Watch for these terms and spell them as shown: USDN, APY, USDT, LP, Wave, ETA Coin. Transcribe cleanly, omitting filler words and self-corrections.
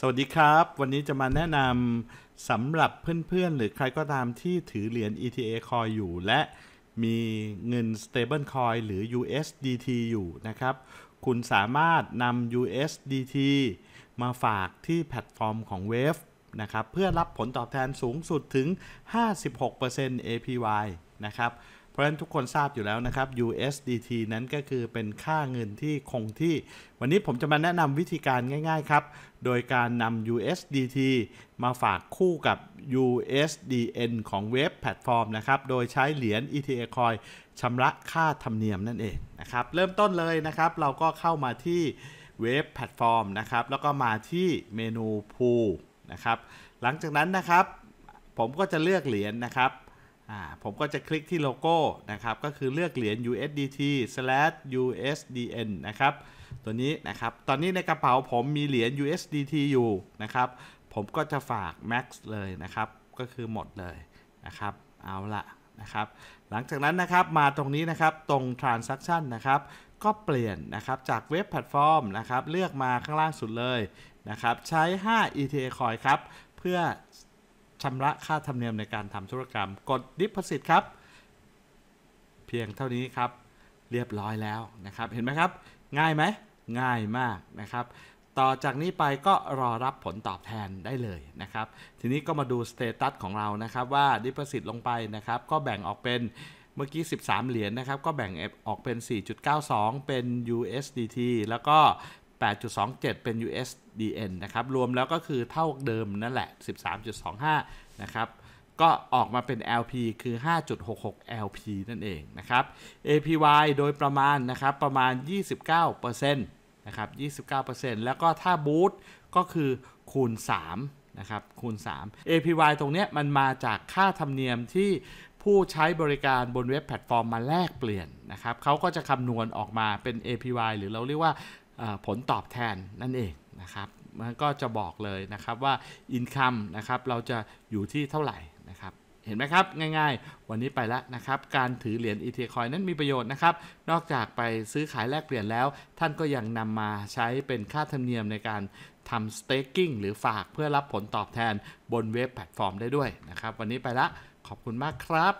สวัสดีครับวันนี้จะมาแนะนำสำหรับเพื่อนๆหรือใครก็ตามที่ถือเหรียญ ETA Coin อยู่และมีเงิน Stable Coin หรือ USDT อยู่นะครับคุณสามารถนำ USDT มาฝากที่แพลตฟอร์มของ Wave นะครับเพื่อรับผลตอบแทนสูงสุดถึง 56% APY นะครับเพราะฉะนั้นทุกคนทราบอยู่แล้วนะครับ USDT นั้นก็คือเป็นค่าเงินที่คงที่วันนี้ผมจะมาแนะนำวิธีการง่ายๆครับโดยการนำ USDT มาฝากคู่กับ USDN ของ Wave แพลตฟอร์มนะครับโดยใช้เหรียญ ETA Coin ชำระค่าธรรมเนียมนั่นเองนะครับเริ่มต้นเลยนะครับเราก็เข้ามาที่ Wave แพลตฟอร์มนะครับแล้วก็มาที่เมนู Pool นะครับหลังจากนั้นนะครับผมก็จะเลือกเหรียญ นะครับผมก็จะคลิกที่โลโก้นะครับก็คือเลือกเหรียญ USDT/USDN นะครับตัวนี้นะครับตอนนี้ในกระเป๋าผมมีเหรียญ USDT อยู่นะครับผมก็จะฝาก Max เลยนะครับก็คือหมดเลยนะครับเอาละนะครับหลังจากนั้นนะครับมาตรงนี้นะครับตรง Transaction นะครับก็เปลี่ยนนะครับจากเว็บแพลตฟอร์มนะครับเลือกมาข้างล่างสุดเลยนะครับใช้5 ETA Coin ครับเพื่อชำระค่าธรรมเนียมในการทำธุรกรรมกด Deposit ครับเพียงเท่านี้ครับเรียบร้อยแล้วนะครับเห็นไหมครับง่ายไหมง่ายมากนะครับต่อจากนี้ไปก็รอรับผลตอบแทนได้เลยนะครับทีนี้ก็มาดูสเตตัสของเรานะครับว่า Deposit ลงไปนะครับก็แบ่งออกเป็นเมื่อกี้13เหรียญนะครับก็แบ่งออกเป็น 4.92 เป็น USDT แล้วก็ 8.27 เป็น USDN นะครับรวมแล้วก็คือเท่าเดิมนั่นแหละ 13.25 นะครับก็ออกมาเป็น LP คือ 5.66 LP นั่นเองนะครับ APY โดยประมาณนะครับประมาณ 29% นะครับ 29% แล้วก็ถ้าบูสต์ก็คือคูณ 3 นะครับคูณ 3 APY ตรงเนี้ยมันมาจากค่าธรรมเนียมที่ผู้ใช้บริการบนเว็บแพลตฟอร์มมาแลกเปลี่ยนนะครับเขาก็จะคำนวณออกมาเป็น APY หรือเราเรียกว่าผลตอบแทนนั่นเองนะครับมันก็จะบอกเลยนะครับว่า Income นะครับเราจะอยู่ที่เท่าไหร่นะครับเห็นไหมครับง่ายๆวันนี้ไปแล้วนะครับการถือเหรียญ ETA Coin นั้นมีประโยชน์นะครับนอกจากไปซื้อขายแลกเปลี่ยนแล้วท่านก็ยังนำมาใช้เป็นค่าธรรมเนียมในการทำ Staking หรือฝากเพื่อรับผลตอบแทนบนเว็บแพลตฟอร์มได้ด้วยนะครับวันนี้ไปละขอบคุณมากครับ